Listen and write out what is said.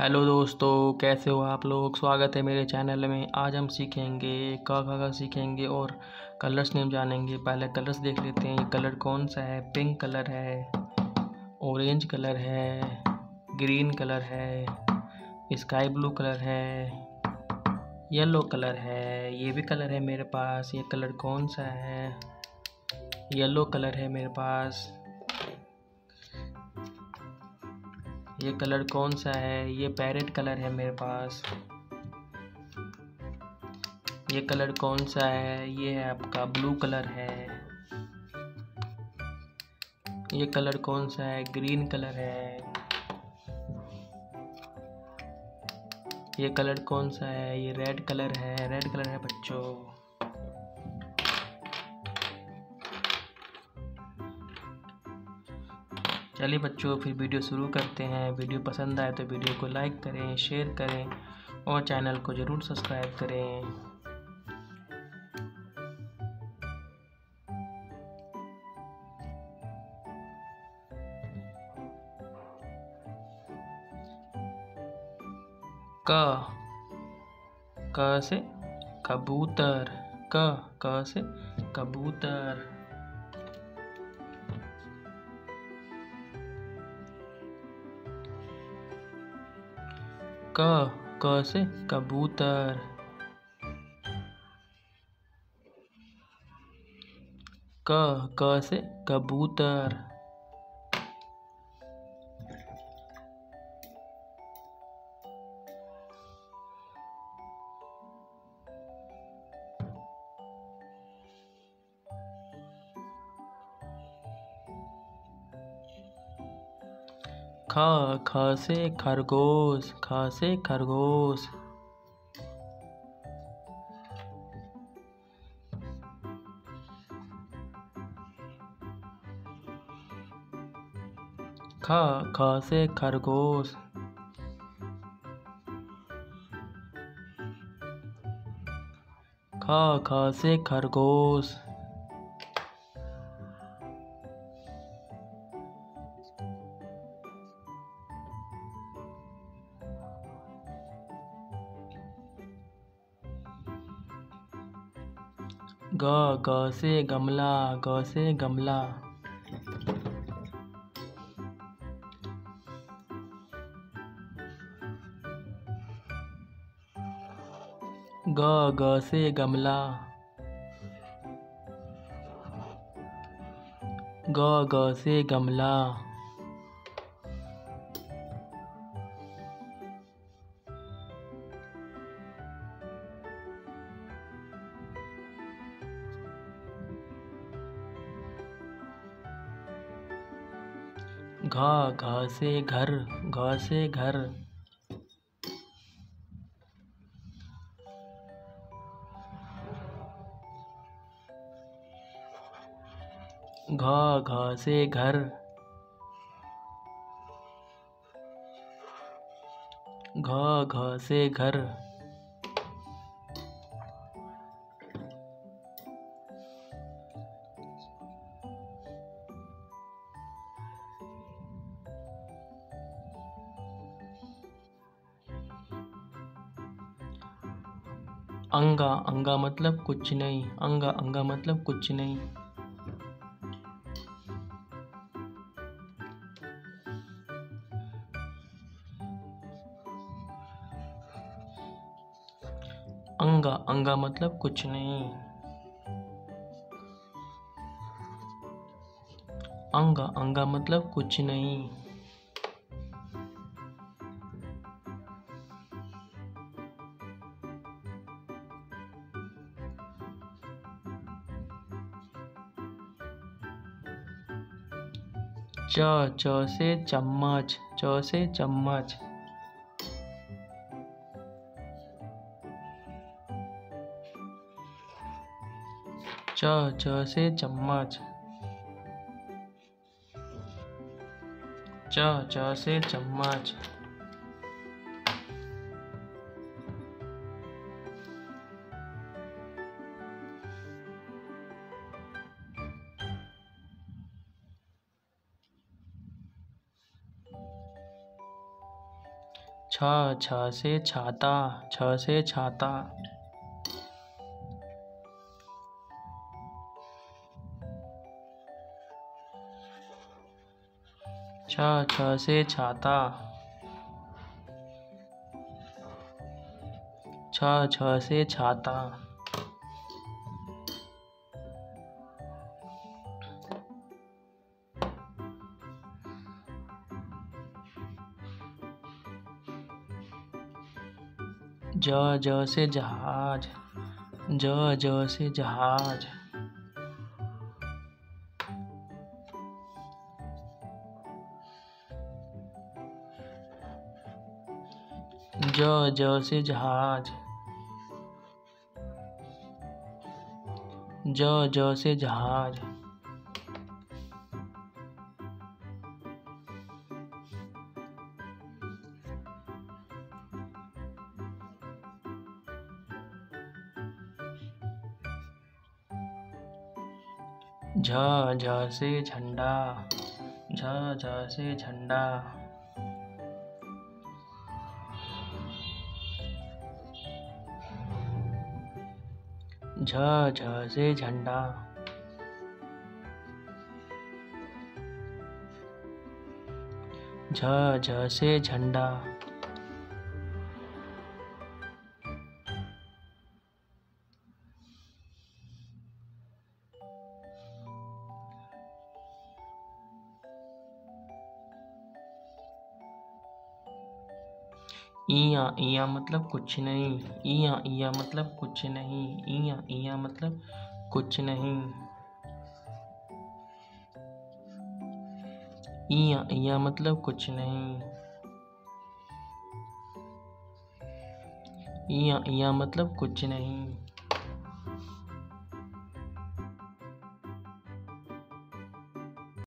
Hello दोस्तों, कैसे हो आप लोग। स्वागत है मेरे चैनल में। आज हम सीखेंगे का सीखेंगे और कलर्स नेम जानेंगे। पहले कलर्स देख लेते हैं। कलर कौन सा है। पिंक कलर है, ऑरेंज कलर है, ग्रीन कलर है, स्काई ब्लू कलर है, येलो कलर है। ये भी कलर है मेरे पास। ये कलर कौन सा है। येलो कलर है मेरे पास। ये कलर कौन सा है। ये पैरेट कलर है मेरे पास। ये कलर कौन सा है। ये है आपका ब्लू कलर है। ये कलर कौन सा है। ग्रीन कलर है। ये कलर कौन सा है। ये रेड कलर है। रेड कलर है बच्चों। चलिए बच्चों, फिर वीडियो शुरू करते हैं। वीडियो पसंद आए तो वीडियो को लाइक करें, शेयर करें और चैनल को ज़रूर सब्सक्राइब करें। क से कबूतर। क से कबूतर। क से कबूतर। क से कबूतर। ख से खरगोश। ख से खरगोश। ख से खरगोश। ख से खरगोश। ग से गमला। ग से गमला। ग से गमला। ग से गमला। घ से घर। घ से घर। घ से घर। घ से घर। अंगा। अंगा मतलब कुछ नहीं। अंगा अंगा मतलब कुछ नहीं। अंगा अंगा मतलब कुछ नहीं। अंगा अंगा मतलब कुछ नहीं। च से चम्मच। च से चम्मच। च से चम्मच। च से चम्मच। छ से छाता। छ से छाता। छ से छाता। ज से जहाज। ज से जहाज। ज से जहाज। ज से जहाज। झ से झंडा। झ से झंडा। झ से झंडा। झ से झंडा। इया मतलब कुछ नहीं। इया मतलब कुछ नहीं। इया मतलब कुछ नहीं। इया मतलब कुछ नहीं। इया मतलब कुछ नहीं।